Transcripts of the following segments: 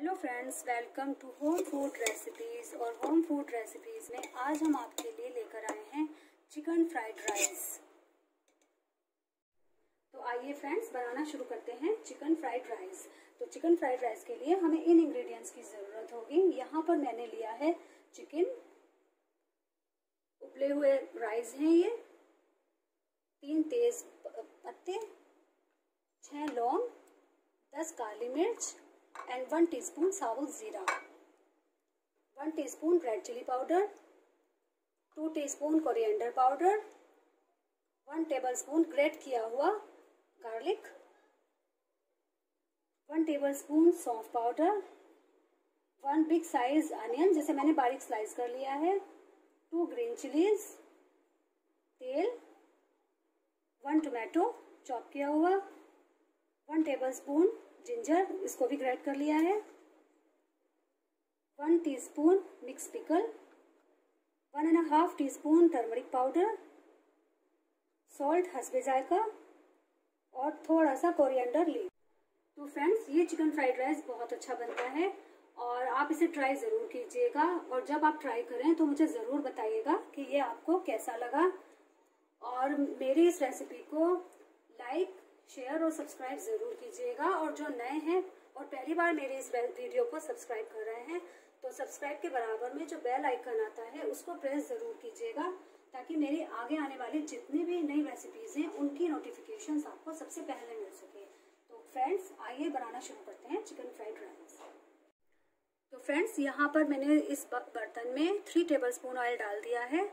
Hello friends, welcome to home food recipes. और home food recipes में आज हम आपके लिए लेकर आए हैं चिकन फ्राइड राइस। तो आइए फ्रेंड्स, बनाना शुरू करते हैं चिकन फ्राइड राइस। तो चिकन फ्राइड राइस के लिए हमें इन इंग्रेडिएंट्स की ज़रूरत होगी। यहाँ पर मैंने लिया है चिकन, उबले हुए राइस हैं ये, 3 तेज पत्ते, 6 लौंग, 10 काली मिर्च एंड 1 टीस्पून साबुत जीरा, 1 teaspoon red chilli powder, 2 teaspoon coriander powder, 1 tablespoon grate किया हुआ गार्लिक, 1 टेबलस्पून सौंफ पाउडर, 1 बिग साइज अनियन जिसे मैंने बारीक स्लाइस कर लिया है, 2 ग्रीन चिलीज, तेल, 1 टोमेटो चॉप किया हुआ, 1 टेबलस्पून जिंजर, इसको भी ग्रेट कर लिया है, 1 teaspoon mix pickle, 1.5 teaspoon turmeric powder, salt हस्बे जायका और थोड़ा सा कोरिएंडर लीफ। तो फ्रेंड्स, ये चिकन फ्राइड राइस बहुत अच्छा बनता है और आप इसे ट्राई ज़रूर कीजिएगा। और जब आप ट्राई करें तो मुझे ज़रूर बताइएगा कि ये आपको कैसा लगा। और मेरी इस रेसिपी को लाइक, शेयर और सब्सक्राइब ज़रूर कीजिएगा। और जो नए हैं और पहली बार मेरे इस वीडियो को सब्सक्राइब कर रहे हैं तो सब्सक्राइब के बराबर में जो बेल आइकन आता है उसको प्रेस ज़रूर कीजिएगा, ताकि मेरी आगे आने वाली जितनी भी नई रेसिपीज़ हैं उनकी नोटिफिकेशंस आपको सबसे पहले मिल सके। तो फ्रेंड्स, आइए बनाना शुरू करते हैं चिकन फ्राइड राइस। तो फ्रेंड्स, यहाँ पर मैंने इस बर्तन में 3 टेबलस्पून ऑयल डाल दिया है।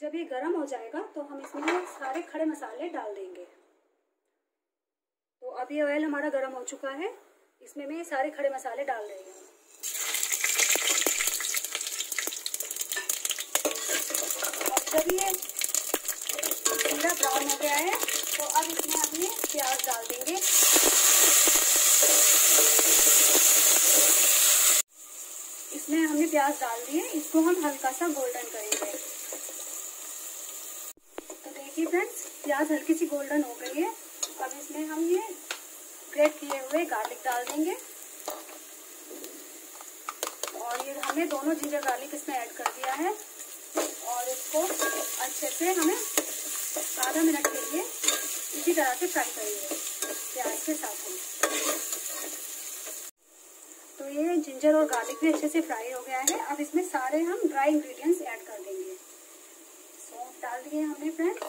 जब ये गर्म हो जाएगा तो हम इसमें सारे खड़े मसाले डाल देंगे। तो अब ये ऑयल हमारा गर्म हो चुका है, इसमें मैं सारे खड़े मसाले डाल रही हूँ। जब ये जीरा ब्राउन हो गया है तो अब इसमें हमने प्याज डाल देंगे। इसमें हमने प्याज डाल दिए, इसको हम हल्का सा गोल्डन करेंगे। तो देखिए फ्रेंड्स, प्याज हल्की सी गोल्डन हो गई है। अब इसमें हम ये ग्रेट किए हुए गार्लिक डाल देंगे और ये हमने दोनों जिंजर गार्लिक इसमें ऐड कर दिया है और इसको अच्छे से हमें आधा मिनट के लिए इसी तरह से फ्राई करेंगे प्याज के साथ में। तो ये जिंजर और गार्लिक भी अच्छे से फ्राई हो गया है। अब इसमें सारे हम ड्राई इंग्रेडिएंट्स ऐड कर देंगे। सौंफ डाल दिए हमने फ्रेंड्स,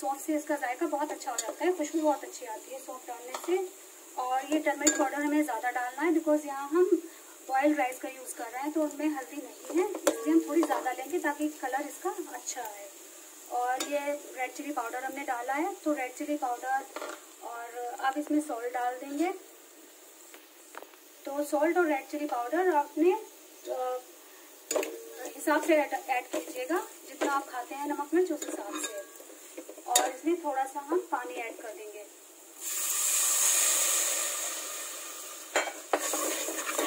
सौंफ से इसका जायका बहुत अच्छा हो जाता है, खुशबू बहुत अच्छी आती है सौंफ डालने से। और ये टर्मरिक पाउडर हमें ज़्यादा डालना है, बिकॉज यहाँ हम बॉइल्ड राइस का यूज़ कर रहे हैं तो उनमें हल्दी नहीं है, इसलिए हम थोड़ी ज़्यादा लेंगे ताकि कलर इसका अच्छा आए। और ये रेड चिली पाउडर हमने डाला है, तो रेड चिली पाउडर। और अब इसमें सॉल्ट डाल देंगे। तो सॉल्ट और रेड चिली पाउडर आपने हिसाब से ऐड कीजिएगा, जितना आप खाते हैं नमक मिर्च उस हिसाब से। और इसमें थोड़ा सा हम पानी ऐड कर देंगे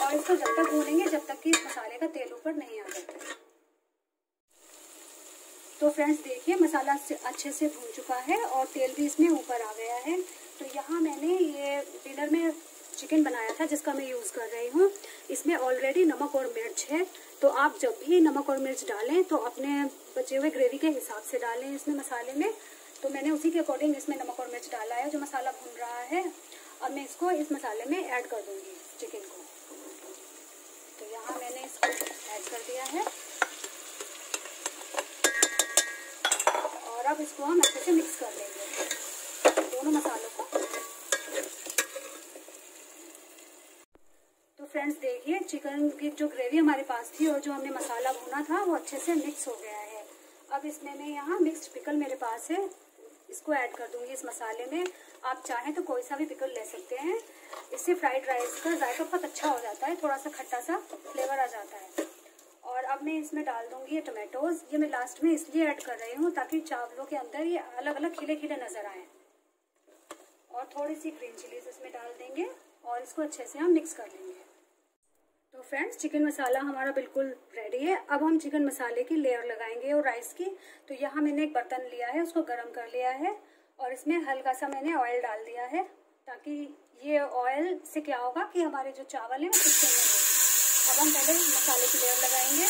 और इसको जब तक भूनेंगे जब तक कि इस मसाले का तेल ऊपर नहीं आ जाता है। तो फ्रेंड्स देखिए, मसाला अच्छे से भून चुका है और तेल भी इसमें ऊपर आ गया है। तो यहाँ मैंने ये डिनर में चिकन बनाया था जिसका मैं यूज़ कर रही हूँ। इसमें ऑलरेडी नमक और मिर्च है, तो आप जब भी नमक और मिर्च डालें तो अपने बचे हुए ग्रेवी के हिसाब से डालें इसमें मसाले में। तो मैंने उसी के अकॉर्डिंग इसमें नमक और मिर्च डाला है। जो मसाला भून रहा है, अब मैं इसको इस मसाले में ऐड कर दूंगी चिकन को। तो यहाँ मैंने इसको ऐड कर दिया है और अब इसको हम अच्छे से मिक्स कर लेंगे दोनों मसालों को। तो फ्रेंड्स देखिए, चिकन की जो ग्रेवी हमारे पास थी और जो हमने मसाला भुना था वो अच्छे से मिक्स हो गया है। अब इसमें मैं यहाँ मिक्स्ड पिकल मेरे पास है, इसको ऐड कर दूंगी इस मसाले में। आप चाहें तो कोई सा भी पिकल ले सकते हैं, इससे फ्राइड राइस का जायका बहुत अच्छा हो जाता है, थोड़ा सा खट्टा सा फ्लेवर आ जाता है। और अब मैं इसमें डाल दूंगी ये टोमेटोज। ये मैं लास्ट में इसलिए ऐड कर रही हूँ ताकि चावलों के अंदर ये अलग अलग खिले खिले नजर आए। और थोड़ी सी ग्रीन चिलीज इसमें डाल देंगे और इसको अच्छे से हम मिक्स कर लेंगे। तो फ्रेंड्स, चिकन मसाला हमारा बिल्कुल रेडी है। अब हम चिकन मसाले की लेयर लगाएंगे और राइस की। तो यहाँ मैंने एक बर्तन लिया है, उसको गर्म कर लिया है और इसमें हल्का सा मैंने ऑयल डाल दिया है, ताकि ये ऑयल से क्या होगा कि हमारे जो चावल हैं वो चिपकेंगे। अब हम पहले मसाले की लेयर लगाएंगे।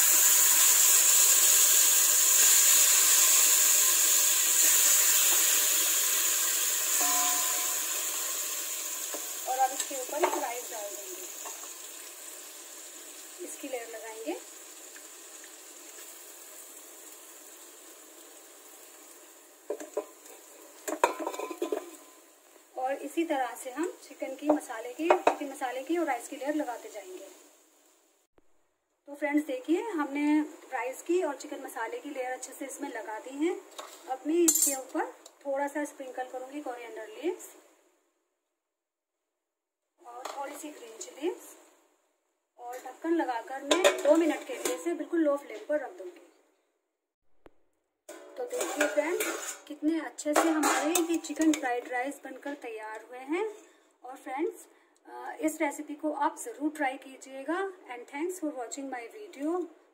और अब इसके ऊपर एक राइस डाल देंगे, इसकी लेयर लगाएंगे। और इसी तरह से हम चिकन मसाले की और राइस की लेयर लगाते जाएंगे। तो फ्रेंड्स देखिए, हमने राइस की और चिकन मसाले की लेयर अच्छे से इसमें लगा दी है। अब मैं इसके ऊपर थोड़ा सा स्प्रिंकल करूंगी कोरिएंडर लीव्स और थोड़ी सी ग्रीन चिली, और ढक्कन लगाकर मैं 2 मिनट के लिए इसे बिल्कुल लो फ्लेम पर रख दूंगी। तो देखिए फ्रेंड्स, कितने अच्छे से हमारे ये चिकन फ्राइड राइस बनकर तैयार हुए हैं। और फ्रेंड्स, इस रेसिपी को आप ज़रूर ट्राई कीजिएगा। And thanks for watching my video.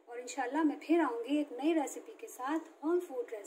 और इंशाल्लाह मैं फिर आऊँगी एक नई रेसिपी के साथ, होम फूड रेसिपी।